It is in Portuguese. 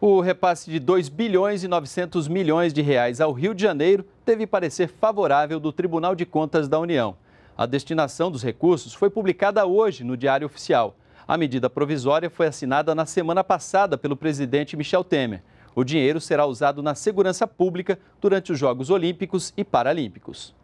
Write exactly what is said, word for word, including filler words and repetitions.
O repasse de dois bilhões e novecentos milhões de reais ao Rio de Janeiro teve parecer favorável do Tribunal de Contas da União. A destinação dos recursos foi publicada hoje no Diário Oficial. A medida provisória foi assinada na semana passada pelo presidente Michel Temer. O dinheiro será usado na segurança pública durante os Jogos Olímpicos e Paralímpicos.